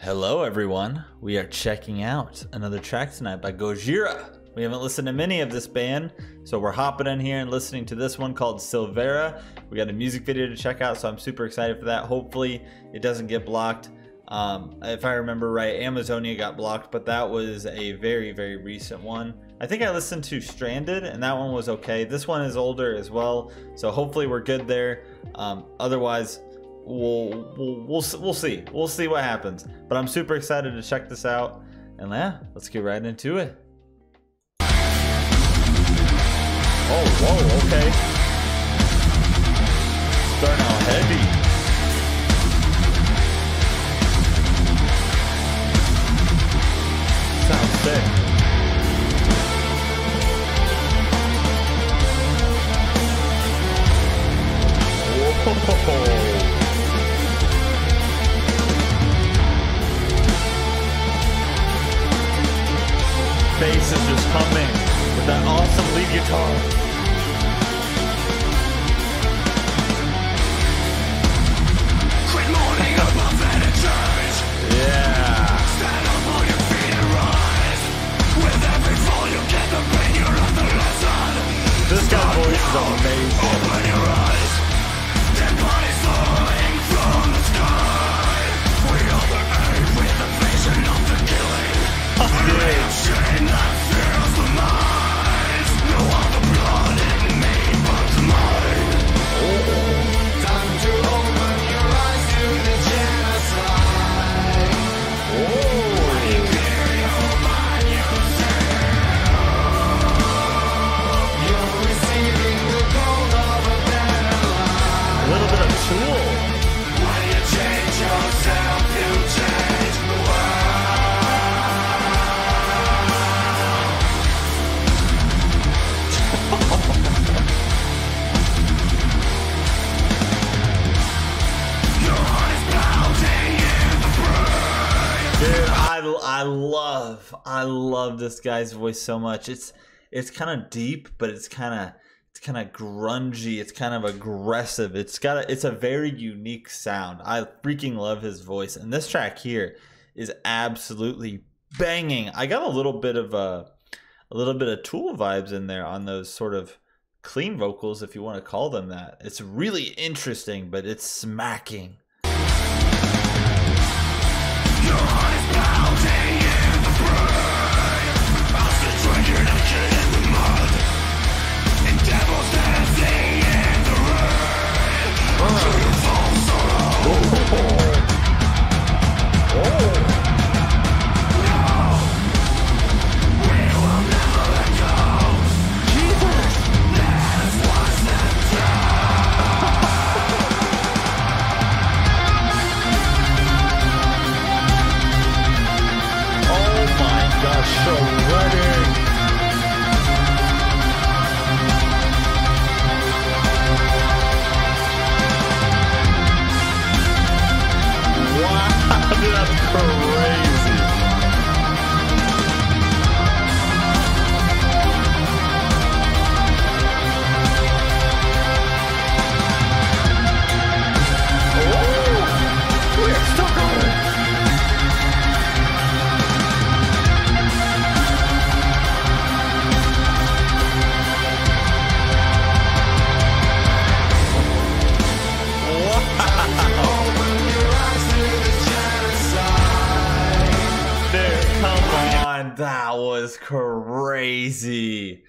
Hello everyone, we are checking out another track tonight by Gojira. We haven't listened to many of this band, so we're hopping in here and listening to this one called Silvera. We got a music video to check out, so I'm super excited for that. Hopefully it doesn't get blocked. If I remember right, Amazonia got blocked, but that was a very recent one. I think I listened to Stranded and that one was okay. This one is older as well, so hopefully we're good there. Otherwise We'll see what happens, but I'm super excited to check this out, and yeah, let's get right into it. Oh, whoa, okay. Starting out heavy. Sounds sick. Whoa. Bass is just humming with that awesome lead guitar. Quit mourning above that church. Yeah. Stand up on your feet and rise. With every fall you get the pain, you learn the lesson. This guy's voice is amazing. Open your eyes. Dead bodies falling from the sky. We all the earth with the vision of the killing. Oh, I love this guy's voice so much. It's kind of deep, but it's kind of grungy. It's kind of aggressive. It's a very unique sound. I freaking love his voice, and this track here is absolutely banging. I got a little bit of Tool vibes in there on those sort of clean vocals, if you want to call them that. It's really interesting, but it's smacking. That was crazy,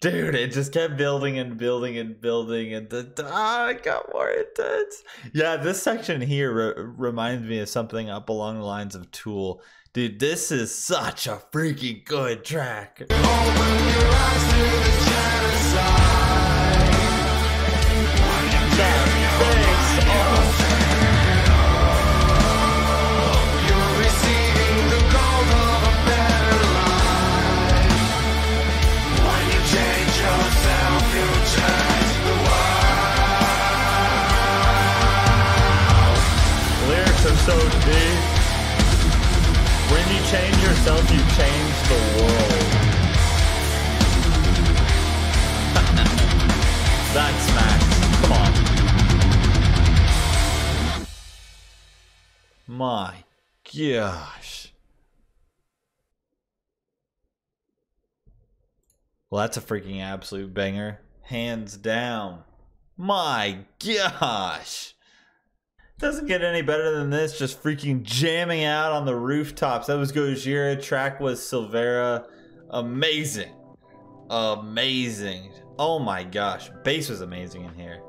dude. It just kept building and building and building, and it got more intense. Yeah, this section here reminds me of something up along the lines of Tool. Dude, this is such a freaking good track. Open your eyes to the genocide. That face, oh. So deep. When you change yourself, you change the world. That's Max. Come on. My gosh. Well, that's a freaking absolute banger. Hands down. My gosh. Doesn't get any better than this. Just freaking jamming out on the rooftops. That was Gojira. Track was Silvera. Amazing. Amazing. Oh my gosh. Bass was amazing in here.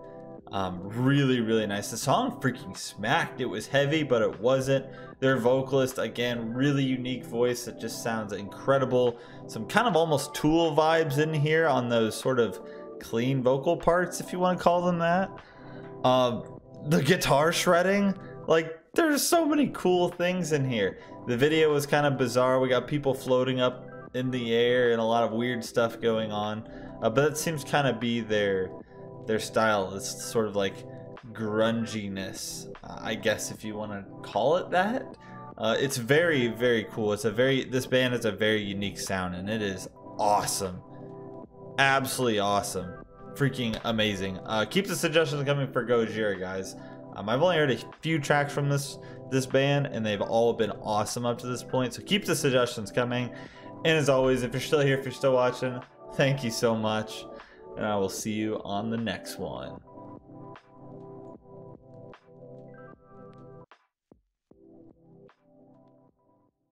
Really, really nice. The song freaking smacked. It was heavy, but it wasn't. Their vocalist, again, really unique voice that just sounds incredible. Some kind of almost Tool vibes in here on those sort of clean vocal parts, if you want to call them that. The guitar shredding, like, there's so many cool things in here. The video was kind of bizarre. We got people floating up in the air and a lot of weird stuff going on, but that seems kind of be their style. It's sort of like grunginess, I guess, if you want to call it that. It's very, very cool. It's a very, this band has a very unique sound, and it is awesome. Absolutely awesome. Freaking amazing. Keep the suggestions coming for Gojira, guys. I've only heard a few tracks from this band, and they've all been awesome up to this point, so keep the suggestions coming. And as always, if you're still here, if you're still watching, thank you so much, and I will see you on the next one.